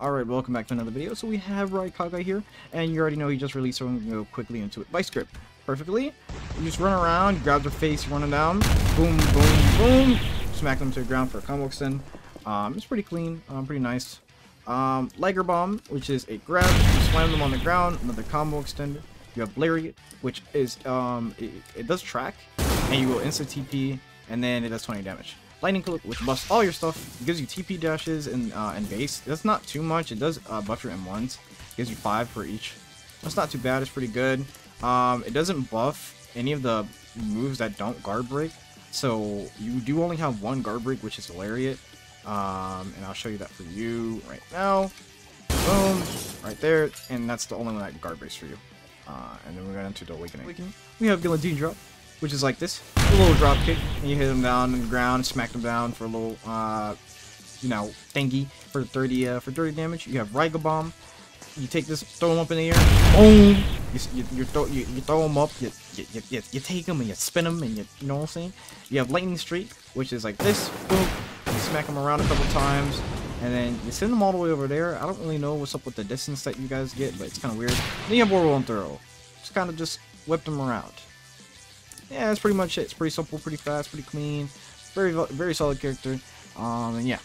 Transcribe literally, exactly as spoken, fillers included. Alright, welcome back to another video. So we have Raikage here, and you already know he just released, so I'm going to go quickly into it. Vice grip, perfectly. You just run around, you grab their face, you run them down, boom, boom, boom, smack them to the ground for a combo extend. Um, it's pretty clean, um, pretty nice. Um, Liger Bomb, which is a grab, you slam them on the ground, another combo extender. You have Blariate, which is, um, it, it does track, and you will instant T P, and then it does twenty damage. Lightning Cloak, which buffs all your stuff, gives you T P dashes and uh, and base. That's not too much. It does uh, buff your M ones. Gives you five for each. That's not too bad. It's pretty good. Um, it doesn't buff any of the moves that don't guard break. So you do only have one guard break, which is lariat. Um, and I'll show you that for you right now. Boom, right there, and that's the only one that guard breaks for you. Uh, and then we're going into the awakening. We have Giladindra drop, which is like this, a little drop kick, and you hit them down on the ground, smack them down for a little, uh, you know, thingy for thirty, uh, for thirty damage. You have Riga Bomb. You take this, throw them up in the air, boom. You you you throw you, you throw them up, you you, you you you take them and you spin them and you you know what I'm saying. You have Lightning Street, which is like this, boom. You smack them around a couple times, and then you send them all the way over there. I don't really know what's up with the distance that you guys get, but it's kind of weird. Then you have Warborn Throw. Just kind of just whip them around. Yeah, that's pretty much it. It's pretty simple, pretty fast, pretty clean. Very, very solid character. Um, and yeah.